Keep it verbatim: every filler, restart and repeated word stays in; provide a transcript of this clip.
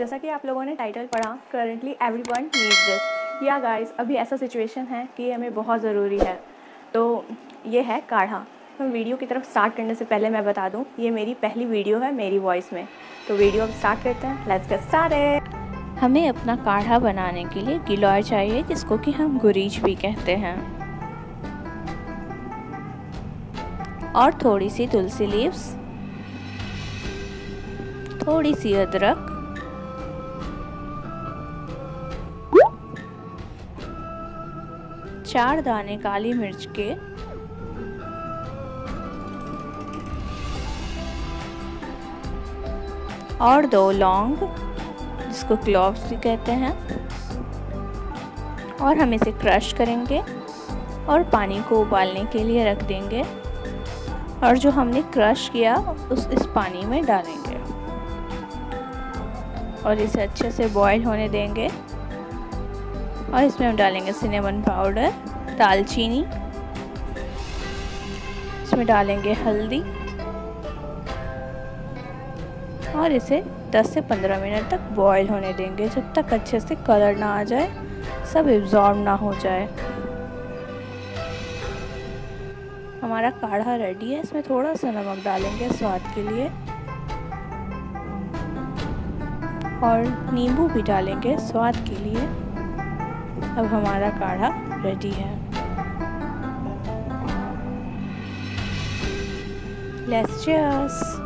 जैसा कि आप लोगों ने टाइटल पढ़ा, करंटली एवरीवन नीड्स दिस। या गाइस अभी ऐसा सिचुएशन है कि हमें बहुत ज़रूरी है, तो ये है काढ़ा। तो वीडियो की तरफ स्टार्ट करने से पहले मैं बता दूं, ये मेरी पहली वीडियो है मेरी वॉइस में। तो वीडियो अब स्टार्ट करते हैं, लेट्स गेट स्टार्टेड। हमें अपना काढ़ा बनाने के लिए गिलोय चाहिए, जिसको कि हम गुरीच भी कहते हैं, और थोड़ी सी तुलसी लीव्स, थोड़ी सी अदरक, चार दाने काली मिर्च के, और दो लौंग, जिसको क्लॉव्स भी कहते हैं, और हम इसे क्रश करेंगे और पानी को उबालने के लिए रख देंगे, और जो हमने क्रश किया उस इस पानी में डालेंगे और इसे अच्छे से बॉईल होने देंगे। और इसमें हम डालेंगे सिनेमन पाउडर, दालचीनी, इसमें डालेंगे हल्दी, और इसे दस से पंद्रह मिनट तक बॉईल होने देंगे, जब तक अच्छे से कलर ना आ जाए, सब एब्जॉर्ब ना हो जाए। हमारा काढ़ा रेडी है। इसमें थोड़ा सा नमक डालेंगे स्वाद के लिए, और नींबू भी डालेंगे स्वाद के लिए। अब हमारा काढ़ा रेडी है। Let's cheers.